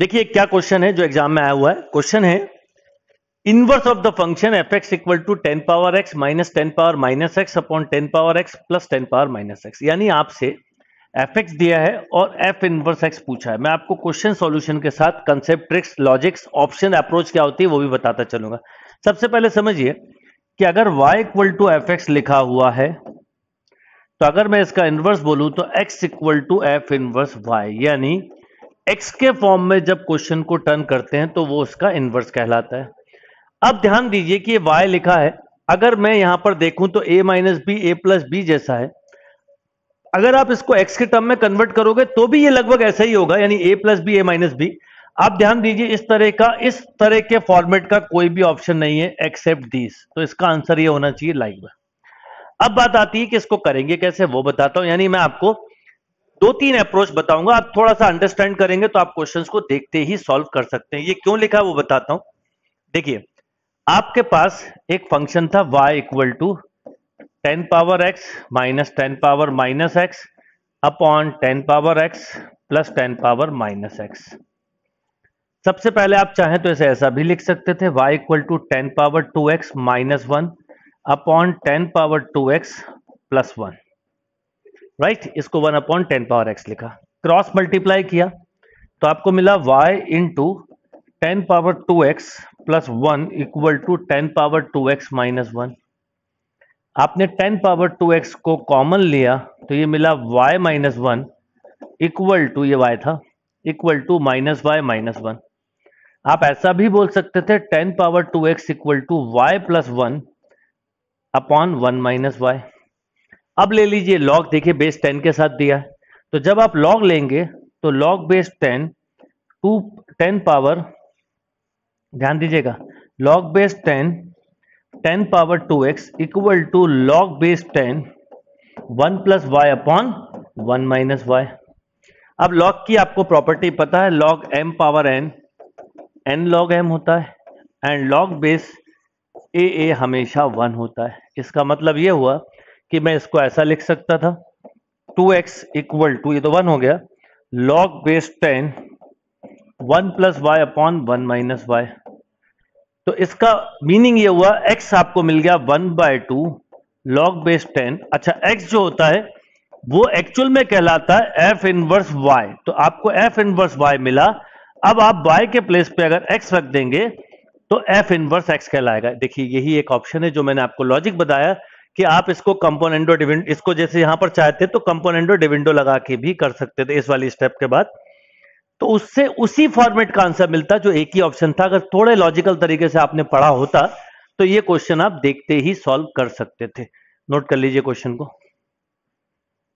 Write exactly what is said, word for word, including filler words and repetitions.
देखिए क्या क्वेश्चन है जो एग्जाम में आया हुआ है। क्वेश्चन है inverse of the function F x equal to ten power x minus ten power minus x upon ten power x plus ten power minus x. यानी आपसे एफ एक्स दिया है और एफ इनवर्स एक्स पूछा है। मैं आपको क्वेश्चन सॉल्यूशन के साथ concept, tricks, logics, option, approach क्या होती है वो भी बताता चलूंगा। सबसे पहले समझिए कि अगर y equal to F x लिखा हुआ है तो अगर मैं इसका इनवर्स बोलूं तो x equal to F inverse y, यानी x के फॉर्म में जब क्वेश्चन को टर्न करते हैं तो वो उसका इनवर्स कहलाता है। अब ध्यान दीजिए कि y लिखा है, अगर मैं यहां पर देखूं तो a minus B A plus B जैसा है। अगर आप इसको x के टर्म में कन्वर्ट करोगे तो भी ये लगभग ऐसा ही होगा, यानी a plus B A minus B. आप ध्यान दीजिए इस तरह का इस तरह के फॉर्मेट का कोई भी ऑप्शन नहीं है एक्सेप्ट दिस, तो इसका आंसर ये होना चाहिए लाइव। अब बात आती है कि इसको करेंगे कैसे, वो बताता हूं। यानी मैं आपको दो तीन अप्रोच बताऊंगा, आप थोड़ा सा अंडरस्टैंड करेंगे तो आप क्वेश्चंस को देखते ही सॉल्व कर सकते हैं। ये क्यों लिखा है वो बताता हूं। देखिए आपके पास एक फंक्शन था y equal to ten power x minus ten power minus x upon ten power x plus ten power minus x. सबसे पहले आप चाहें तो इसे ऐसा भी लिख सकते थे, y equal to ten power to x minus one upon ten power to x plus one, right. इसको one upon ten power x लिखा, क्रॉस मल्टीप्लाई किया तो आपको मिला y into ten power to x plus one equal to ten power to x minus one. आपने टेन power to एक्स को कॉमन लिया तो ये मिला y minus one equal to, ये y था, equal to minus Y minus one. आप ऐसा भी बोल सकते थे ten power to x equal to Y plus one upon one minus Y. अब ले लीजिए लॉग, देखिए बेस टेन के साथ दिया है तो जब आप लॉग लेंगे तो log base ten to ten power, ध्यान दीजिएगा, log base ten ten power to x equal to log base ten one plus Y upon one minus Y. अब लॉग की आपको प्रॉपर्टी पता है, log m power n, n log m होता है and log base a a हमेशा one होता है। इसका मतलब ये हुआ कि मैं इसको ऐसा लिख सकता था टू एक्स इक्वल टू, ये तो वन हो गया, log base ten one plus Y upon one minus Y. तो इसका मीनिंग ये हुआ x आपको मिल गया one by two log base ten. अच्छा x जो होता है वो एक्चुअल में कहलाता है f इनवर्स y, तो आपको f इनवर्स y मिला। अब आप y के प्लेस पे अगर x रख देंगे तो f इनवर्स x कहलाएगा। देखिए यही एक ऑप्शन है जो मैंने आपको लॉजिक बताया कि आप इसको कंपोनेंडो डिविडेंडो, इसको जैसे यहां पर चाहते तो कंपोनेंडो डिविडेंडो लगा के भी कर सकते थे इस वाली स्टेप के बाद, तो उससे उसी फॉर्मेट का आंसर मिलता जो एक ही ऑप्शन था। अगर थोड़े लॉजिकल तरीके से आपने पढ़ा होता तो ये क्वेश्चन आप देखते ही सॉल्व कर सकते थे। नोट कर लीजिए क्वेश्चन को।